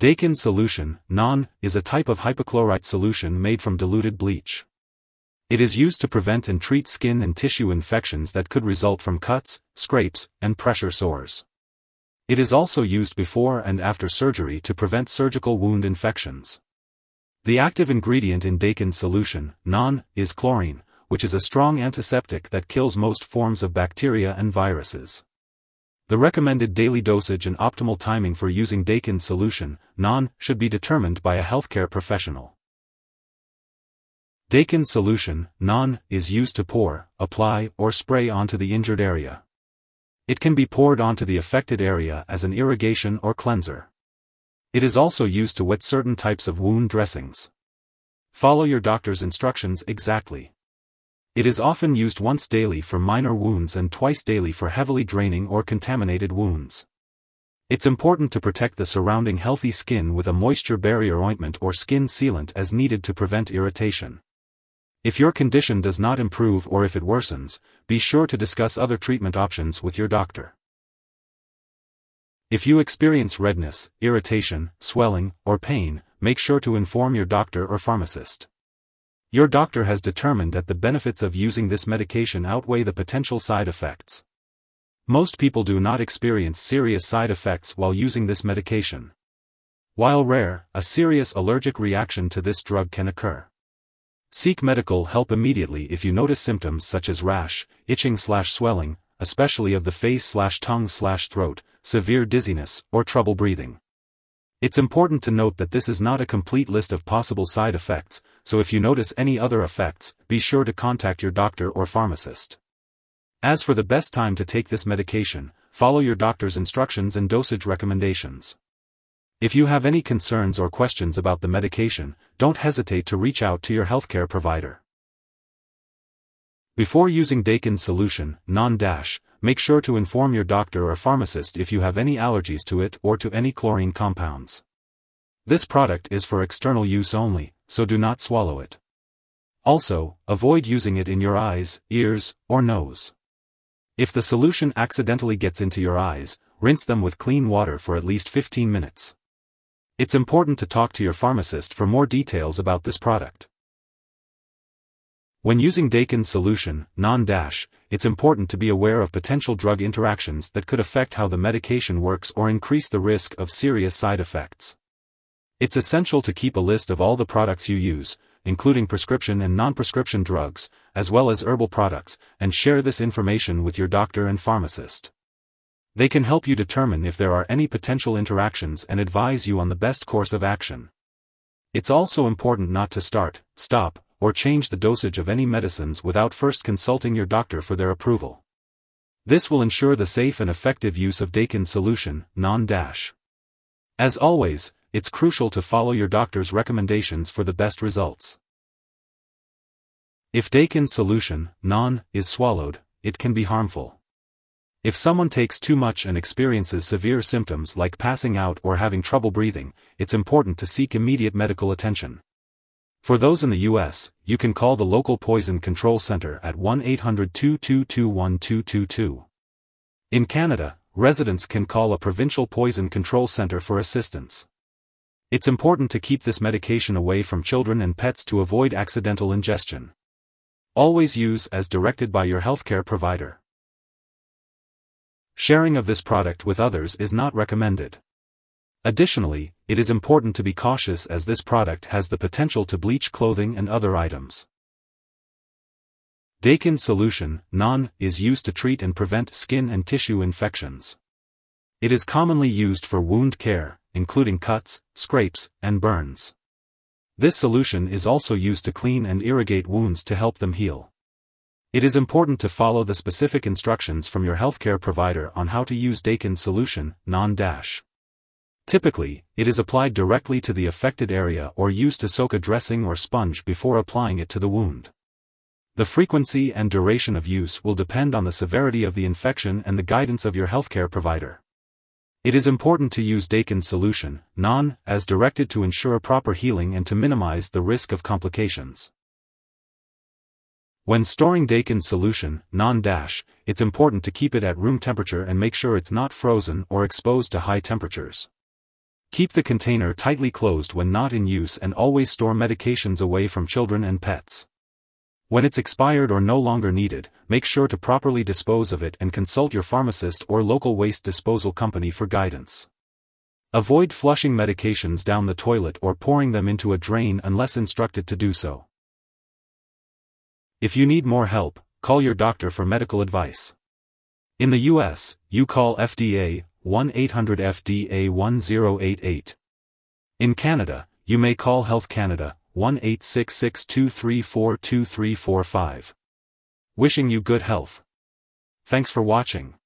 Dakin's solution, Non, is a type of hypochlorite solution made from diluted bleach. It is used to prevent and treat skin and tissue infections that could result from cuts, scrapes, and pressure sores. It is also used before and after surgery to prevent surgical wound infections. The active ingredient in Dakin's solution, Non, is chlorine, which is a strong antiseptic that kills most forms of bacteria and viruses. The recommended daily dosage and optimal timing for using Dakin's solution, Non, should be determined by a healthcare professional. Dakin's solution, Non, is used to pour, apply, or spray onto the injured area. It can be poured onto the affected area as an irrigation or cleanser. It is also used to wet certain types of wound dressings. Follow your doctor's instructions exactly. It is often used once daily for minor wounds and twice daily for heavily draining or contaminated wounds. It's important to protect the surrounding healthy skin with a moisture barrier ointment or skin sealant as needed to prevent irritation. If your condition does not improve or if it worsens, be sure to discuss other treatment options with your doctor. If you experience redness, irritation, swelling, or pain, make sure to inform your doctor or pharmacist. Your doctor has determined that the benefits of using this medication outweigh the potential side effects. Most people do not experience serious side effects while using this medication. While rare, a serious allergic reaction to this drug can occur. Seek medical help immediately if you notice symptoms such as rash, itching/swelling, especially of the face/tongue/throat, severe dizziness, or trouble breathing. It's important to note that this is not a complete list of possible side effects, so if you notice any other effects, be sure to contact your doctor or pharmacist. As for the best time to take this medication, follow your doctor's instructions and dosage recommendations. If you have any concerns or questions about the medication, don't hesitate to reach out to your healthcare provider. Before using Dakin's solution, Non, make sure to inform your doctor or pharmacist if you have any allergies to it or to any chlorine compounds. This product is for external use only, so do not swallow it. Also, avoid using it in your eyes, ears, or nose. If the solution accidentally gets into your eyes, rinse them with clean water for at least 15 minutes. It's important to talk to your pharmacist for more details about this product. When using Dakin's solution, Non, it's important to be aware of potential drug interactions that could affect how the medication works or increase the risk of serious side effects. It's essential to keep a list of all the products you use, including prescription and non-prescription drugs, as well as herbal products, and share this information with your doctor and pharmacist. They can help you determine if there are any potential interactions and advise you on the best course of action. It's also important not to start, stop, or change the dosage of any medicines without first consulting your doctor for their approval. This will ensure the safe and effective use of Dakin's solution, Non. As always, it's crucial to follow your doctor's recommendations for the best results. If Dakin's solution, Non, is swallowed, it can be harmful. If someone takes too much and experiences severe symptoms like passing out or having trouble breathing, it's important to seek immediate medical attention. For those in the U.S., you can call the local Poison Control Center at 1-800-222-1222. In Canada, residents can call a provincial Poison Control Center for assistance. It's important to keep this medication away from children and pets to avoid accidental ingestion. Always use as directed by your healthcare provider. Sharing of this product with others is not recommended. Additionally, it is important to be cautious as this product has the potential to bleach clothing and other items. Dakin's solution, Non, is used to treat and prevent skin and tissue infections. It is commonly used for wound care, including cuts, scrapes, and burns. This solution is also used to clean and irrigate wounds to help them heal. It is important to follow the specific instructions from your healthcare provider on how to use Dakin's solution, Non. Typically, it is applied directly to the affected area or used to soak a dressing or sponge before applying it to the wound. The frequency and duration of use will depend on the severity of the infection and the guidance of your healthcare provider. It is important to use Dakin's solution, Non, as directed to ensure proper healing and to minimize the risk of complications. When storing Dakin's solution, Non, it's important to keep it at room temperature and make sure it's not frozen or exposed to high temperatures. Keep the container tightly closed when not in use and always store medications away from children and pets. When it's expired or no longer needed, make sure to properly dispose of it and consult your pharmacist or local waste disposal company for guidance. Avoid flushing medications down the toilet or pouring them into a drain unless instructed to do so. If you need more help, call your doctor for medical advice. In the U.S., you call FDA 1-800-FDA-1088. In Canada, you may call Health Canada 1-866-234-2345. Wishing you good health. Thanks for watching.